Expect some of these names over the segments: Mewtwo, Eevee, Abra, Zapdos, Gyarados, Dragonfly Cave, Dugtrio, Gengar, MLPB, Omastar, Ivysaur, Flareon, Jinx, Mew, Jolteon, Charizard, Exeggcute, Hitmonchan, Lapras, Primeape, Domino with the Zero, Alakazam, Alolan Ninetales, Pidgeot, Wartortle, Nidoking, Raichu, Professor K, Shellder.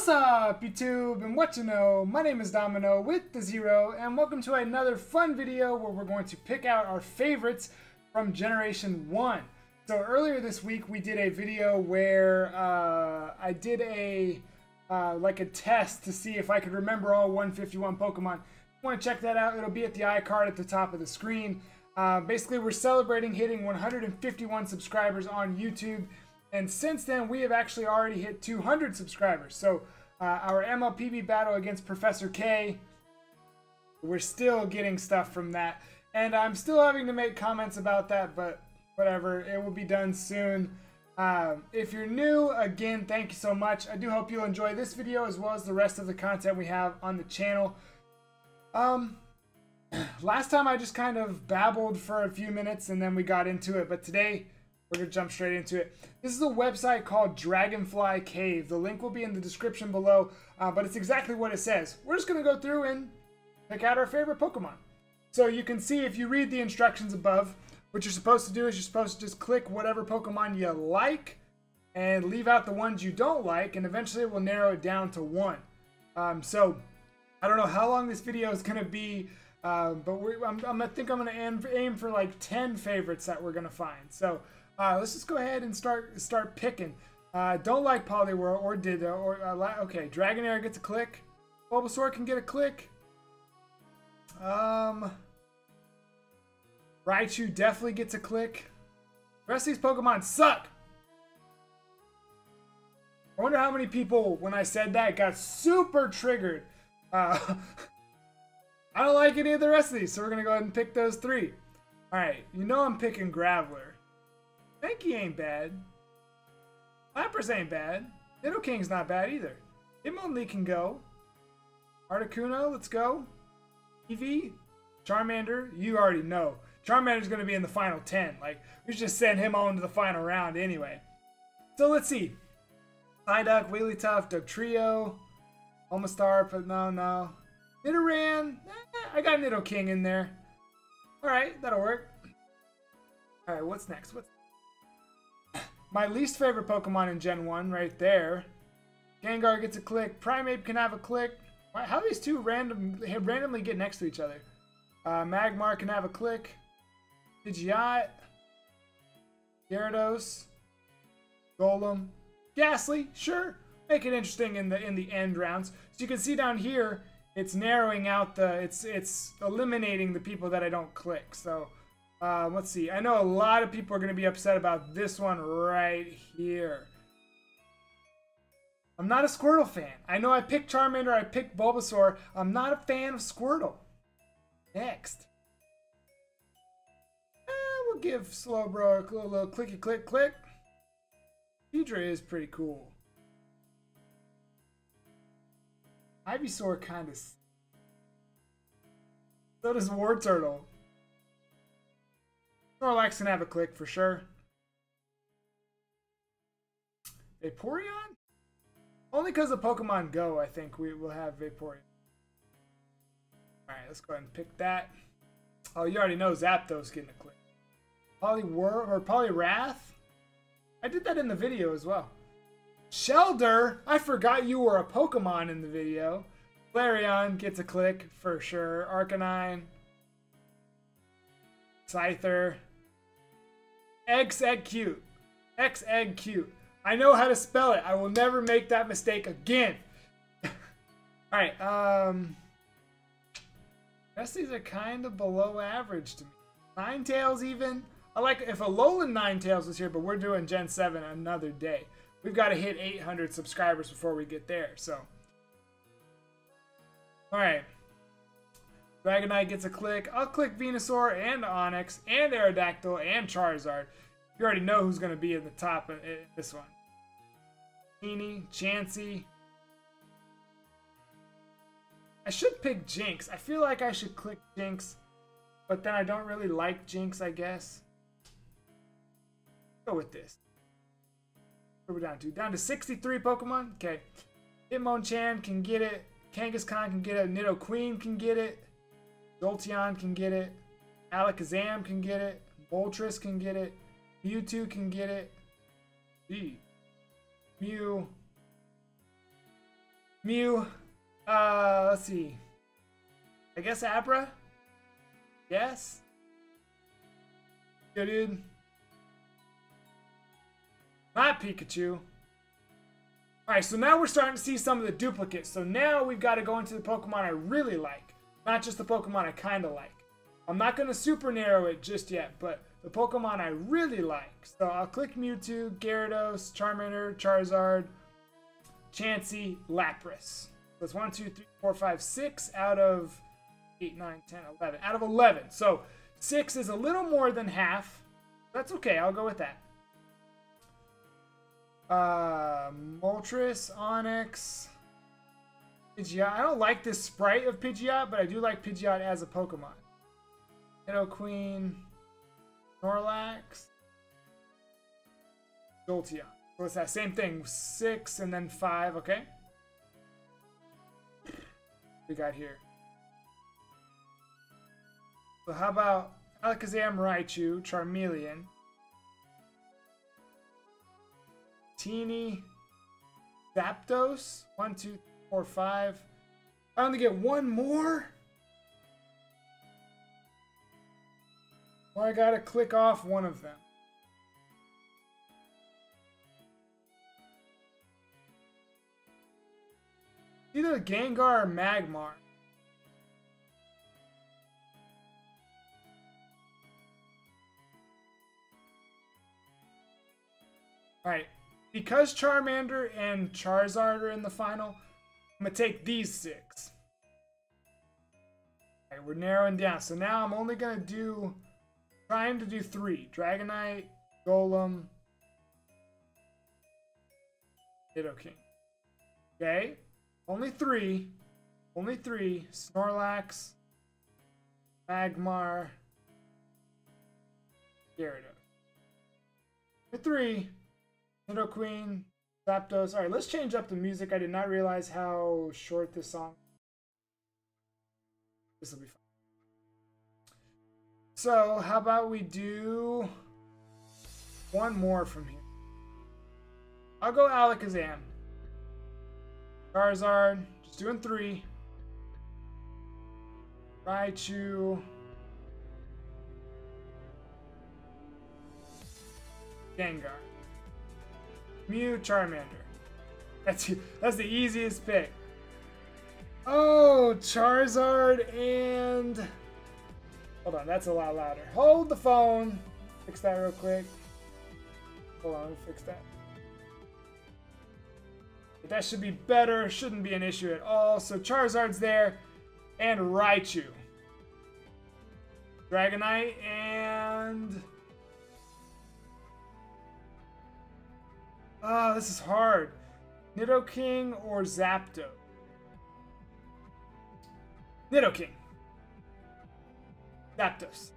What's up, YouTube, and what you know? My name is Domino with the Zero, and welcome to another fun video where we're going to pick out our favorites from Generation 1. So earlier this week, we did a video where I did a like a test to see if I could remember all 151 Pokemon. If you want to check that out, it'll be at the iCard at the top of the screen. Basically, we're celebrating hitting 151 subscribers on YouTube. And since then, we have actually already hit 200 subscribers. So our MLPB battle against Professor K, we're still getting stuff from that. And I'm still having to make comments about that, but whatever. It will be done soon. If you're new, again, thank you so much. I do hope you'll enjoy this video as well as the rest of the content we have on the channel. Last time I just kind of babbled for a few minutes and then we got into it, but today we're going to jump straight into it. This is a website called Dragonfly Cave. The link will be in the description below, but it's exactly what it says. We're just going to go through and pick out our favorite Pokemon. So you can see if you read the instructions above, what you're supposed to do is you're supposed to just click whatever Pokemon you like and leave out the ones you don't like, and eventually it will narrow it down to one. So I don't know how long this video is going to be, but I think I'm going to aim for like 10 favorites that we're going to find. So let's just go ahead and start picking. Don't like Poliwhirl or Ditto or okay, Dragonair gets a click. Bulbasaur can get a click. Raichu definitely gets a click. The rest of these Pokemon suck. I wonder how many people when I said that got super triggered. I don't like any of the rest of these, so we're gonna go ahead and pick those three. All right, you know I'm picking Graveler. Genki ain't bad. Lapras ain't bad. Nidoking's not bad either. Hitmonlee can go. Articuno, let's go. Eevee. Charmander, you already know. Charmander's going to be in the final 10. Like, we should just send him on to the final round anyway. So let's see. Psyduck, Wigglytuff, Dugtrio, Omastar, but no. Nidoran, I got Nidoking in there. Alright, that'll work. Alright, what's next? My least favorite Pokemon in Gen 1 right there. Gengar gets a click. Primeape can have a click. How do these two randomly get next to each other? Magmar can have a click. Pidgeot. Gyarados. Golem. Ghastly, sure. Make it interesting in the end rounds. So you can see down here, it's narrowing out it's eliminating the people that I don't click. So let's see. I know a lot of people are going to be upset about this one right here. I'm not a Squirtle fan. I know I picked Charmander, I picked Bulbasaur. I'm not a fan of Squirtle. Next. We'll give Slowbro a little clicky click. Hydra is pretty cool. Ivysaur kind of... So does Wartortle. Snorlax can have a click for sure. Vaporeon? Only because of Pokemon Go, I think we will have Vaporeon. Alright, let's go ahead and pick that. Oh, you already know Zapdos getting a click. Poliwhirl or Poliwrath? I did that in the video as well. Shellder? I forgot you were a Pokemon in the video. Flareon gets a click for sure. Arcanine. Scyther. Exeggcute. Exeggcute. I know how to spell it. I will never make that mistake again. Alright, the rest of these are kind of below average to me. Ninetales even. I like if Alolan Ninetales was here, but we're doing Gen 7 another day. We've got to hit 800 subscribers before we get there, so. Alright. Dragonite gets a click. I'll click Venusaur and Onix and Aerodactyl and Charizard. You already know who's going to be in the top of this one. Eevee, Chansey. I should pick Jinx. I feel like I should click Jinx, but then I don't really like Jinx, I guess. Go with this. What are we down to? Down to 63 Pokemon? Okay. Hitmonchan can get it. Kangaskhan can get it. Nidoqueen can get it. Jolteon can get it. Alakazam can get it. Moltres can get it. Mewtwo can get it. Mew. Mew. Let's see. I guess Abra? Yes? Yeah, dude. Not Pikachu. Alright, so now we're starting to see some of the duplicates. So now we've got to go into the Pokemon I really like. Not just the Pokemon I kind of like. I'm not going to super narrow it just yet, but the Pokemon I really like. So I'll click Mewtwo, Gyarados, Charmander, Charizard, Chansey, Lapras. That's 1, 2, 3, 4, 5, 6 out of 8, 9, 10, 11. Out of 11. So 6 is a little more than half. That's okay. I'll go with that. Moltres, Onix, Pidgeot. I don't like this sprite of Pidgeot, but I do like Pidgeot as a Pokemon. Nidoqueen, Snorlax, Jolteon. So it's that same thing. 6 and then 5. Okay. We got here. So how about Alakazam, Raichu, Charmeleon, Teeny, Zapdos. 1, 2, 3, 4, 5. I only get one more. Or I gotta click off one of them. Either Gengar or Magmar. Alright, because Charmander and Charizard are in the final, I'm going to take these 6. Alright, we're narrowing down. So now I'm only going to do, trying to do 3. Dragonite, Golem, Nidoking. Okay. Only three, Snorlax, Magmar, Gyarados. Only 3, Nidoqueen, Zapdos. Alright, let's change up the music. I did not realize how short this song is. This will be fun. So, how about we do one more from here? I'll go Alakazam. Charizard, just doing 3. Raichu. Gengar. Mew, Charmander. That's the easiest pick. Oh, Charizard and... Hold on, that's a lot louder. Hold the phone. Fix that real quick. Hold on, let me fix that. That should be better. Shouldn't be an issue at all. So Charizard's there. And Raichu. Dragonite and... Oh, this is hard. Nidoking or Zapdos? Nidoking. Zapdos.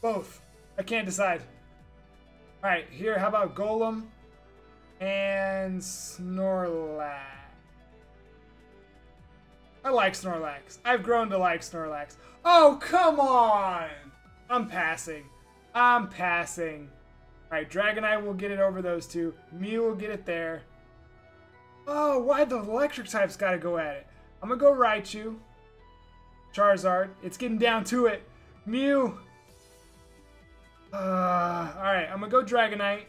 Both. I can't decide. Alright, here, how about Golem? And Snorlax. I like Snorlax. I've grown to like Snorlax. Oh, come on! I'm passing. I'm passing. Alright, Dragonite will get it over those two. Mew will get it there. Oh, why the electric types gotta go at it? I'm gonna go Raichu. Charizard. It's getting down to it. Mew. Alright, I'm gonna go Dragonite.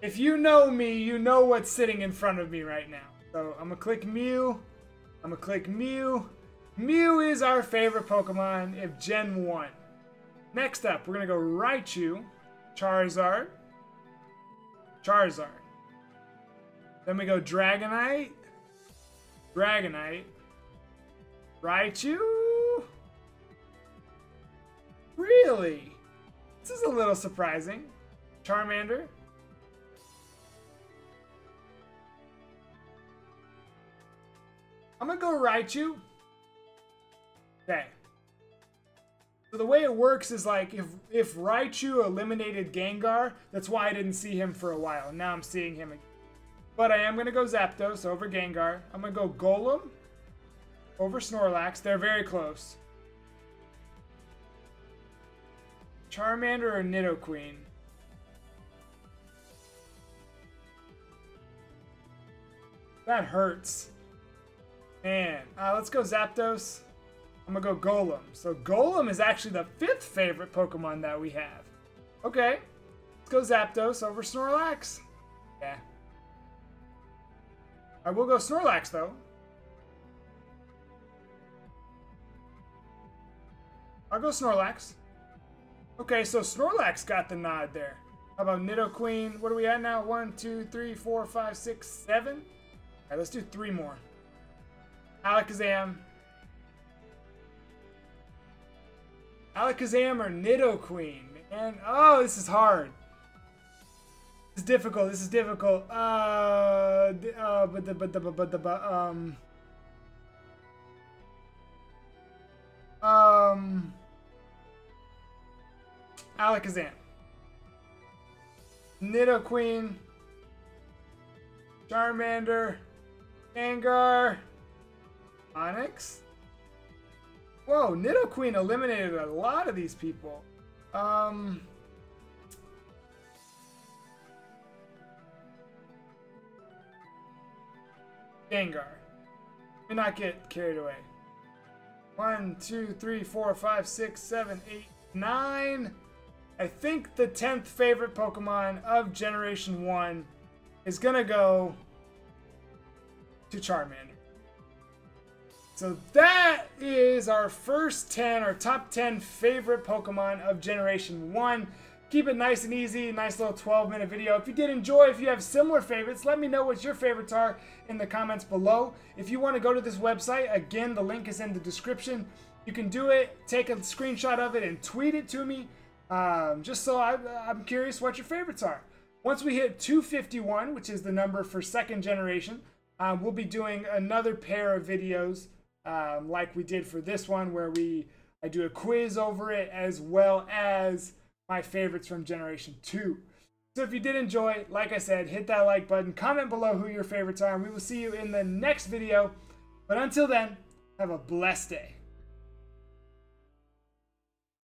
If you know me, you know what's sitting in front of me right now. So I'm gonna click Mew. I'm gonna click Mew. Mew is our favorite Pokemon of Gen 1. Next up, we're gonna go Raichu, Charizard, Charizard. Then we go Dragonite, Dragonite, Raichu. Really? This is a little surprising. Charmander. I'm going to go Raichu. Okay. So the way it works is like if Raichu eliminated Gengar, that's why I didn't see him for a while. Now I'm seeing him again. But I am going to go Zapdos over Gengar. I'm going to go Golem over Snorlax. They're very close. Charmander or Nidoqueen? That hurts. Man. Let's go Zapdos. I'm gonna go Golem. So Golem is actually the 5th favorite Pokemon that we have. Okay. Let's go Zapdos over Snorlax. Yeah. I will go Snorlax, though. I'll go Snorlax. Okay, so Snorlax got the nod there. How about Nidoqueen? What are we at now? 1, 2, 3, 4, 5, 6, 7. All right, let's do 3 more. Alakazam. Alakazam or Nidoqueen, man. Oh, this is hard. This is difficult. This is difficult. Alakazam. Nidoqueen. Charmander. Gengar. Onix. Whoa, Nidoqueen eliminated a lot of these people. Gengar. Let me not get carried away. 1, 2, 3, 4, 5, 6, 7, 8, 9. I think the 10th favorite Pokemon of Generation 1 is gonna go to Charmander. So that is our first 10, our top 10 favorite Pokemon of Generation 1. Keep it nice and easy, nice little 12-minute video. If you did enjoy, if you have similar favorites, let me know what your favorites are in the comments below. If you want to go to this website, again, the link is in the description. You can do it, take a screenshot of it, and tweet it to me, just so I'm curious what your favorites are. Once we hit 251, which is the number for 2nd generation, we'll be doing another pair of videos. Like we did for this one, where I do a quiz over it as well as my favorites from Generation 2. So if you did enjoy, like I said, hit that like button, comment below who your favorites are, and we will see you in the next video. But until then, have a blessed day.